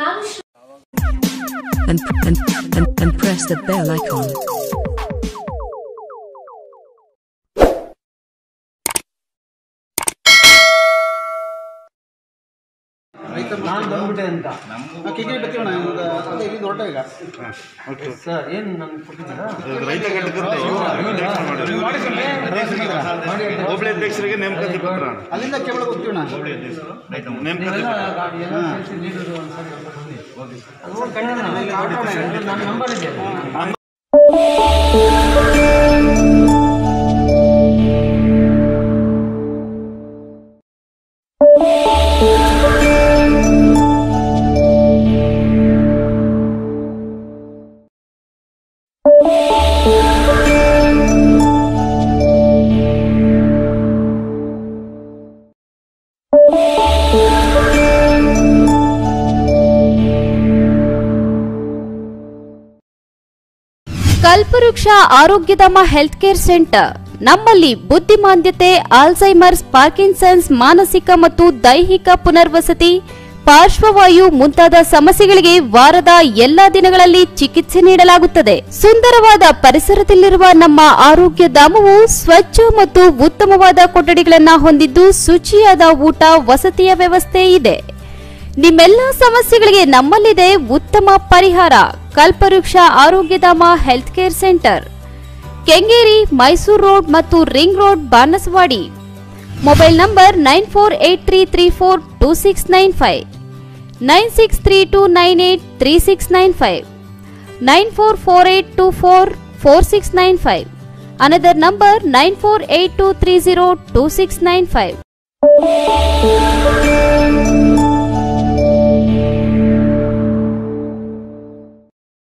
and press the bell icon. ನೇಮಕ ಕಲ್ಪವೃಕ್ಷ Arogyadhama health care centre ನಮ್ಮಲ್ಲಿ ಬುದ್ಧಿಮಾಂದ್ಯತೆ ಆಲ್ಝೈಮರ್ಸ್ ಪಾರ್ಕಿನ್ಸನ್ಸ್ ಮಾನಸಿಕ ಮತ್ತು ದೈಹಿಕ ಪುನರ್ವಸತಿ ಪಾರ್ಶ್ವವಾಯು ಮುಂತಾದ ಸಮಸ್ಯೆಗಳಿಗೆ ವಾರದ ಎಲ್ಲಾ ದಿನಗಳಲ್ಲಿ ಚಿಕಿತ್ಸೆ ನೀಡಲಾಗುತ್ತದೆ. ಸುಂದರವಾದ ಪರಿಸರದಲ್ಲಿರುವ ನಮ್ಮ ಆರೋಗ್ಯಧಾಮವು ಸ್ವಚ್ಛ ಮತ್ತು ಉತ್ತಮವಾದ ಕೊಠಡಿಗಳನ್ನು ಹೊಂದಿದ್ದು ಶುಚಿಯಾದ ಊಟ ವಸತಿಯ ವ್ಯವಸ್ಥೆ ಇದೆ. ನಿಮ್ಮೆಲ್ಲ ಸಮಸ್ಯೆಗಳಿಗೆ ನಮ್ಮಲ್ಲಿದೆ ಉತ್ತಮ ಪರಿಹಾರ. Kalpavriksha Arogyadhama health care centre, Kengeri, Mysuru road ಮತ್ತು ring road, Banaswadi. Mobile number 9483342695, 9632983695, 9448244695. Another number 9482302695.